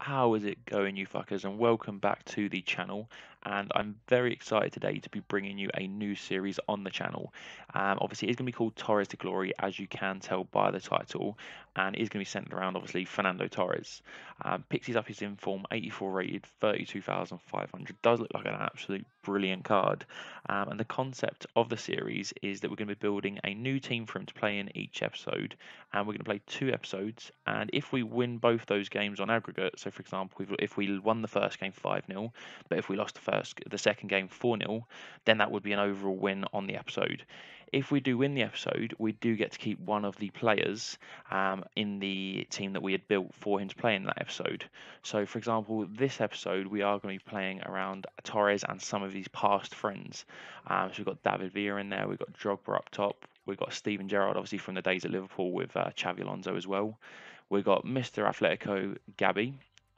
How is it going, you fuckers, and welcome back to the channel. And I'm very excited today to be bringing you a new series on the channel. Obviously, it's going to be called Torres to Glory, as you can tell by the title, and it's going to be centered around, obviously, Fernando Torres. Pixies up his inform, 84 rated, 32,500. Does look like an absolute brilliant card. And the concept of the series is that we're going to be building a new team for him to play in each episode, and we're going to play 2 episodes. And if we win both those games on aggregate, so for example, if we won the first game 5-0, but if we lost the second game 4-0, then that would be an overall win on the episode. If we do win the episode, we do get to keep one of the players in the team that we had built for him to play in that episode. So, for example, this episode, we are going to be playing around Torres and some of his past friends. So we've got David Villa in there, we've got Drogba up top, we've got Steven Gerrard, obviously, from the days at Liverpool with Xabi Alonso as well. We've got Mr. Atletico, Gabby.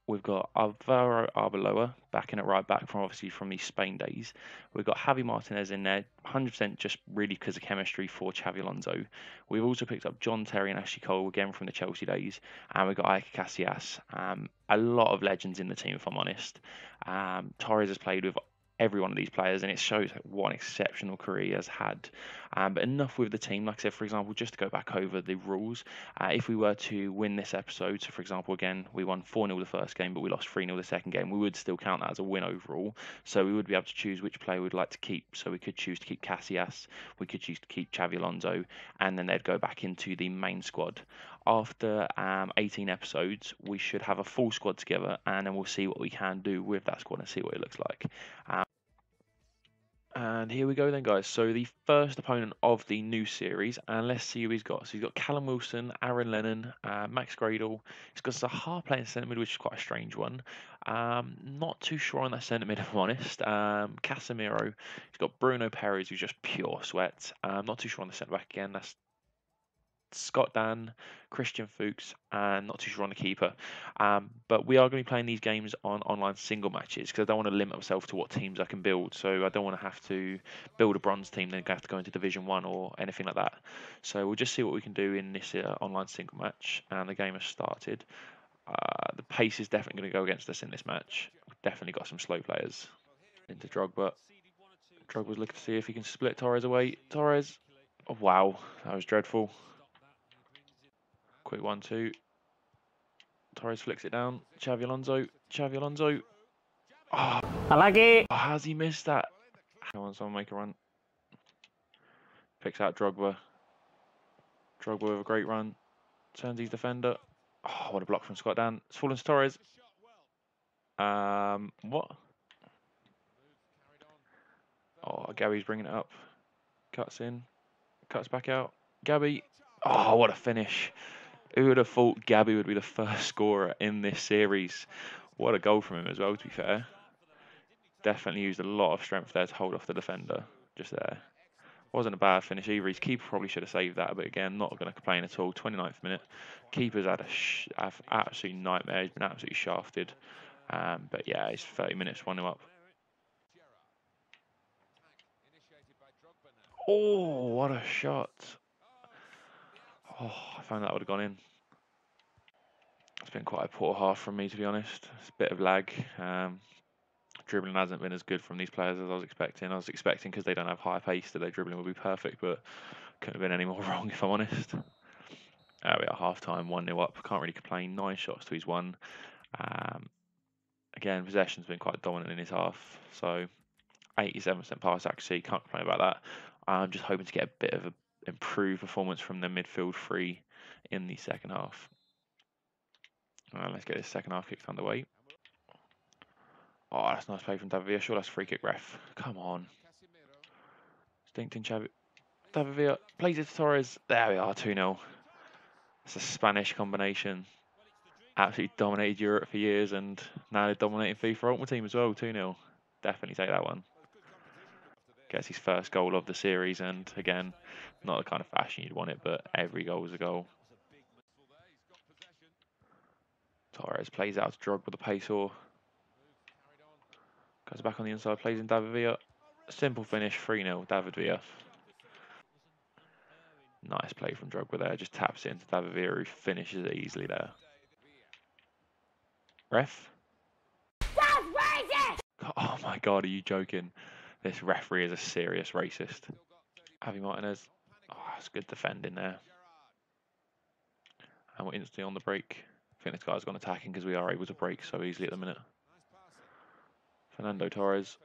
We've got Álvaro Arbeloa back in at right back from these Spain days. We've got Javi Martinez in there, 100% just really because of chemistry for Xabi Alonso. We've also picked up John Terry and Ashley Cole again from the Chelsea days, and we've got Iker Casillas. A lot of legends in the team, if I'm honest. Torres has played with every one of these players, and it shows what an exceptional career he has had. But enough with the team. Like I said, for example, just to go back over the rules, if we were to win this episode, so for example, again, we won 4-0 the first game, but we lost 3-0 the second game, we would still count that as a win overall. So we would be able to choose which player we'd like to keep. So we could choose to keep Casillas, we could choose to keep Xabi Alonso, and then they'd go back into the main squad. After 18 episodes, we should have a full squad together, and then we'll see what we can do with that squad and see what it looks like. And here we go then, guys. So the first opponent of the new series, and let's see who he's got. So he's got Callum Wilson, Aaron Lennon, Max Gradle. He's got Zaha playing centre mid, which is quite a strange one. Not too sure on that centre mid, if I'm honest. Casemiro. He's got Bruno Perez, who's just pure sweat. Not too sure on the centre back again. That's Scott Dan, Christian Fuchs, and not too sure on the keeper. But we are going to be playing these games on online single matches because I don't want to limit myself to what teams I can build. So I don't want to have to build a bronze team, then have to go into Division 1 or anything like that. So we'll just see what we can do in this online single match. And the game has started. The pace is definitely going to go against us in this match. We've definitely got some slow players. Into Drogba. Drogba's looking to see if he can split Torres away. Torres. Oh, wow. That was dreadful. Quick 1-2. Torres flicks it down. Xabi Alonso. Xabi Alonso. Oh, I like it. Oh, how's he missed that? Come on, someone make a run. Picks out Drogba. Drogba with a great run. Turns his defender. Oh, what a block from Scott Dan. It's fallen to Torres. What? Oh, Gabby's bringing it up. Cuts in. Cuts back out. Gabby. Oh, what a finish. Who would have thought Gabby would be the first scorer in this series? What a goal from him as well, to be fair. Definitely used a lot of strength there to hold off the defender. Just there. Wasn't a bad finish either. His keeper probably should have saved that, but again, not going to complain at all. 29th minute. Keeper's had an absolute nightmare. He's been absolutely shafted. But yeah, it's 30 minutes, 1-0 up. Oh, what a shot. Oh, I found that would have gone in. It's been quite a poor half from me, to be honest. It's a bit of lag. Dribbling hasn't been as good from these players as I was expecting. I was expecting, because they don't have high pace, that their dribbling would be perfect, but couldn't have been any more wrong, if I'm honest. We are half-time, 1-0 up. Can't really complain. 9 shots to his 1. Again, possession's been quite dominant in his half. So, 87% pass accuracy. Can't complain about that. I'm just hoping to get a bit of a improved performance from the midfield three in the second half. Let's get this second half kicked underway. Oh, that's a nice play from David Villa. Sure, that's free kick, ref. Come on. Stinked in Xabi. David Villa plays it to Torres. There we are, 2-0. It's a Spanish combination. Absolutely dominated Europe for years, and now they're dominating FIFA Ultimate Team as well, 2-0. Definitely take that one. Gets his first goal of the series, and again, not the kind of fashion you'd want it, but every goal is a goal. Torres plays out to Drogba with a pace or goes back on the inside, plays in David Villa. Simple finish, 3-0, David Villa. Nice play from Drogba there, just taps it into David Villa, who finishes it easily there. Ref? That's racist! Oh my God, are you joking? This referee is a serious racist. Javi Martinez. Oh, that's good defending there. And we're instantly on the break. I think this guy's gone attacking because we are able to break so easily at the minute. Fernando Torres.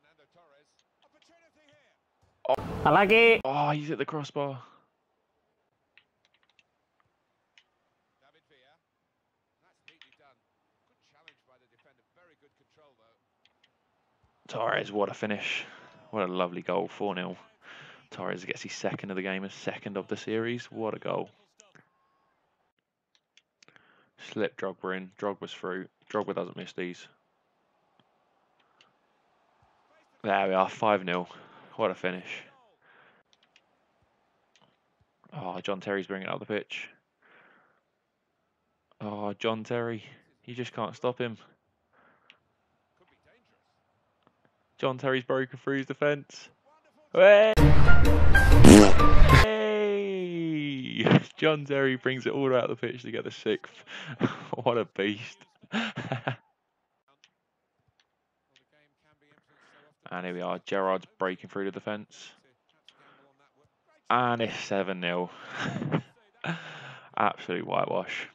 Oh. I like it. Oh, he's at the crossbar. David Villa. That's neatly done. Good challenge by the defender. Very good control though. Torres, what a finish. What a lovely goal. 4-0. Torres gets his second of the game and second of the series. What a goal. Slip Drogba in. Drogba's through. Drogba doesn't miss these. There we are. 5-0. What a finish. Oh, John Terry's bringing it up the pitch. Oh, John Terry. You just can't stop him. John Terry's broken through his defence. Hey! John Terry brings it all out of the pitch to get the sixth. What a beast. And here we are, Gerrard's breaking through the defence. And it's 7-0. Absolute whitewash.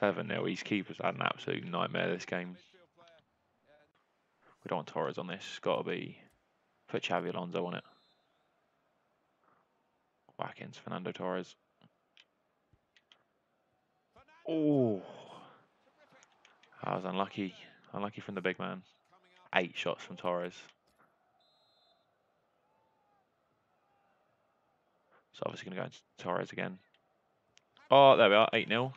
7-0, his keeper's had an absolute nightmare this game. We don't want Torres on this, it's got to be... Put Xabi Alonso on it. Whack into Fernando Torres. Oh! I was unlucky. Unlucky from the big man. 8 shots from Torres. So obviously going to go into Torres again. Oh, there we are. 8-0.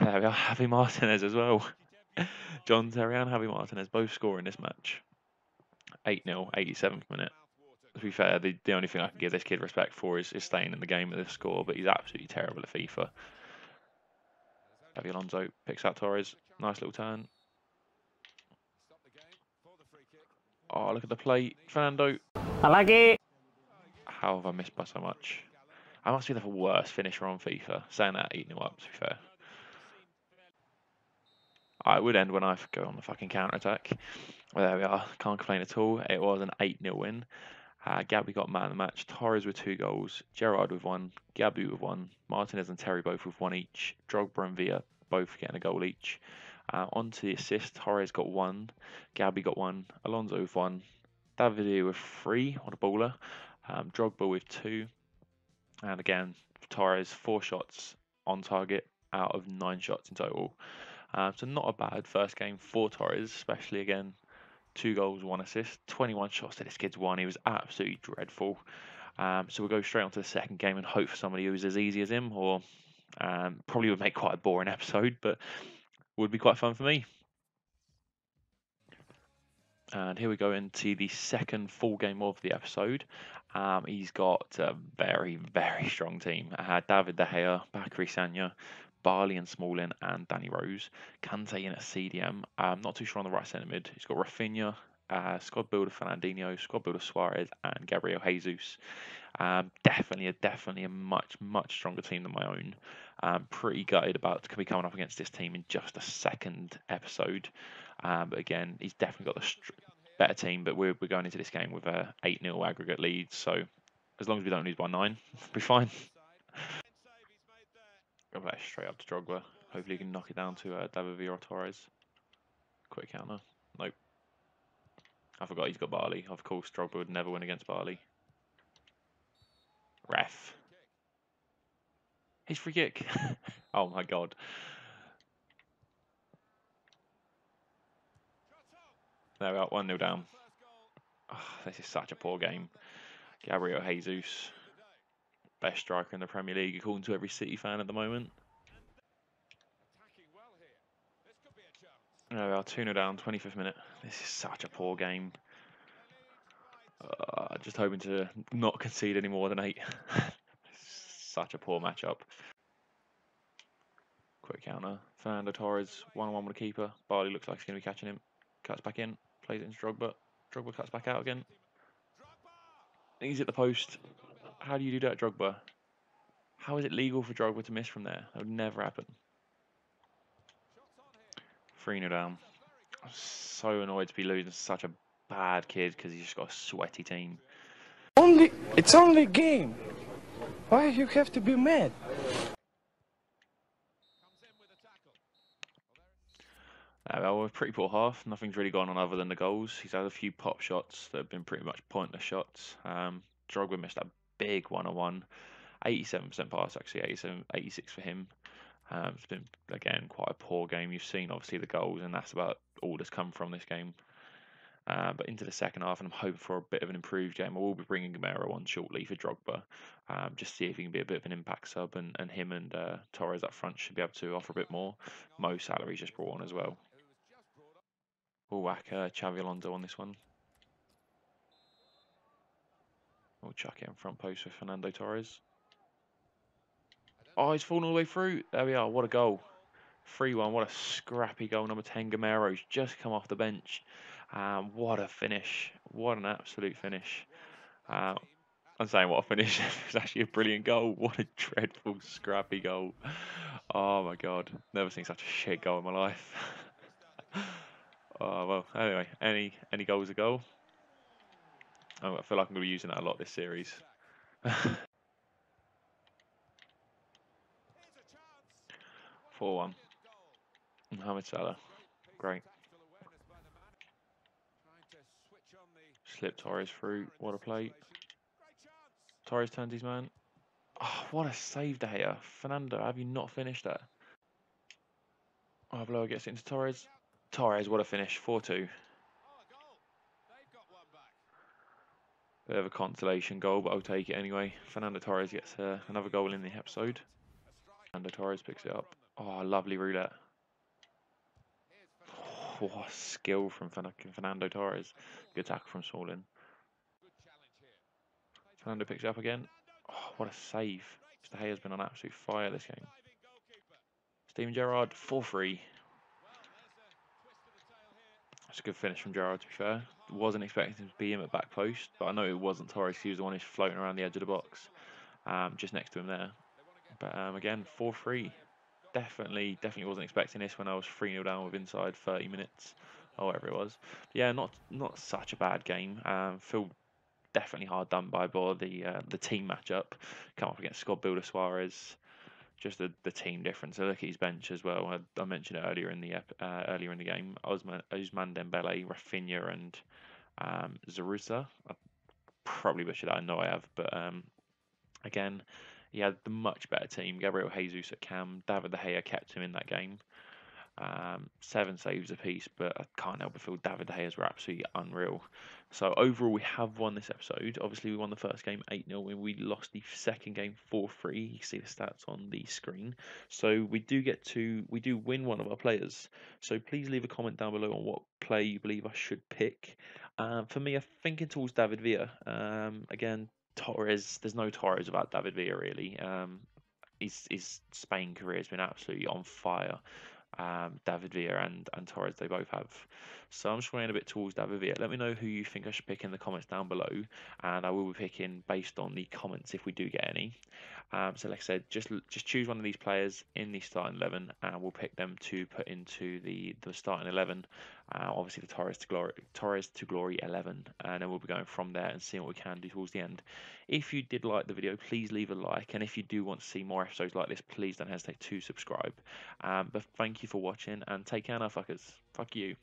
There we are. Javi Martinez as well. John Terry and Javi Martinez both score in this match. 8-0. 87th minute. To be fair, the only thing I can give this kid respect for is staying in the game at this score, but he's absolutely terrible at FIFA. Xabi Alonso picks out Torres. Nice little turn. Oh, look at the play. Fernando. I like it. How have I missed by so much? I must be the worst finisher on FIFA. Saying that, eating it up, to be fair. It would end when I go on the fucking counter-attack. Well, there we are. Can't complain at all. It was an 8-0 win. Gabby got man of the match. Torres with 2 goals. Gerrard with 1. Gabby with 1. Martinez and Terry both with 1 each. Drogba and Villa both getting a goal each. On to the assist. Torres got 1. Gabby got 1. Alonso with 1. David Villa with 3. What a baller. Drogba with 2. And again, Torres 4 shots on target out of 9 shots in total. So not a bad first game for Torres, especially again. 2 goals, 1 assist, 21 shots to this kid's 1. He was absolutely dreadful. So we'll go straight on to the second game and hope for somebody who is as easy as him, or probably would make quite a boring episode, but would be quite fun for me. And here we go into the second full game of the episode. He's got a very, very strong team. David De Gea, Bacary Sagna, Barley and Smalling and Danny Rose. Kante in at CDM. I'm not too sure on the right centre mid. He's got Rafinha, squad builder Fernandinho, squad builder Suarez and Gabriel Jesus. Definitely a much stronger team than my own. Pretty gutted about to be coming up against this team in just a second episode. But again, he's definitely got the better team, but we're going into this game with a 8-0 aggregate lead. So as long as we don't lose by 9, we'll be fine. Go back straight up to Drogba. Hopefully he can knock it down to David Villa or Torres. Quick counter. Nope. I forgot he's got Barley. Of course, Drogba would never win against Barley. Ref. His free kick. Oh my God. There we are. 1-0 down. Oh, this is such a poor game. Gabriel Jesus. Best striker in the Premier League, according to every City fan at the moment. There we are, 2-0 down, 25th minute. This is such a poor game. Just hoping to not concede any more than 8. Such a poor matchup. Quick counter. Fernando Torres, 1-on-1 with the keeper. Barley looks like he's going to be catching him. Cuts back in, plays it into Drogba. Drogba cuts back out again. He's at the post. How do you do that, Drogba? How is it legal for Drogba to miss from there? That would never happen. 3-0 down. I'm so annoyed to be losing such a bad kid because he's just got a sweaty team. It's only a game. Why you have to be mad? Well, we're pretty poor half. Nothing's really gone on other than the goals. He's had a few pop shots that have been pretty much pointless shots. Drogba missed a big one-on-one. 87% pass, actually, 86 for him. It's been, again, quite a poor game. You've seen, obviously, the goals, and that's about all that's come from this game. But into the second half, and I'm hoping for a bit of an improved game. I will be bringing Gameiro on shortly for Drogba, just see if he can be a bit of an impact sub, and him and Torres up front should be able to offer a bit more. Mo Salah's just brought on as well. We'll whack Xabi Alonso on this one. We'll chuck it in front post for Fernando Torres. Oh, he's fallen all the way through. There we are. What a goal. 3-1. What a scrappy goal. Number 10, Gameiro's just come off the bench. What a finish. What an absolute finish. I'm saying what a finish. It was actually a brilliant goal. What a dreadful, scrappy goal. Oh, my God. Never seen such a shit goal in my life. Oh, well, anyway, any goal's a goal. I feel like I'm going to be using that a lot this series. Poor one. Mohamed Salah. Great. Slip Torres through. What a play. Torres turns his man. Oh, what a save there. Fernando, have you not finished that? Arbeloa gets it into Torres. Torres, what a finish. 4-2. Bit of a consolation goal, but I'll take it anyway. Fernando Torres gets another goal in the episode. Fernando Torres picks it up. Oh, lovely roulette. Oh, what skill from Fernando Torres. Good tackle from Smalling. Fernando picks it up again. Oh, what a save. Mr. Hay has been on absolute fire this game. Steven Gerrard, 4-3. That's a good finish from Gerrard, to be fair. Wasn't expecting to be him at back post, but I know it wasn't Torres. He was the one who's floating around the edge of the box, just next to him there. But again, 4-3. Definitely wasn't expecting this when I was 3-0 down with inside 30 minutes or whatever it was. But yeah, not such a bad game. Feel definitely hard done by the team matchup. Come up against squad builder Suarez. Just the team difference. I look at his bench as well. I mentioned it earlier in the game. Ousmane Dembélé, Rafinha, and Zaruza. I probably butchered that. I know I have, but again. He had the much better team. Gabriel Jesus at cam. David Villa kept him in that game. 7 saves apiece, but I can't help but feel David Villa's were absolutely unreal. So overall, we have won this episode. Obviously, we won the first game 8-0, and we lost the second game 4-3. You can see the stats on the screen. So we do win one of our players. So please leave a comment down below on what player you believe I should pick. For me, I'm thinking towards David Villa. Again, Torres, there's no Torres about David Villa really. His Spain career has been absolutely on fire. David Villa and Torres, they both have. So I'm just going a bit towards David Villa. Let me know who you think I should pick in the comments down below, and I will be picking based on the comments if we do get any. So like I said, just choose one of these players in the starting 11, and we'll pick them to put into the starting 11. Obviously the Torres to Glory 11, and then we'll be going from there and seeing what we can do towards the end. If you did like the video, please leave a like, and if you do want to see more episodes like this, please don't hesitate to subscribe. But thank you for watching, and take care now, fuckers. Fuck you.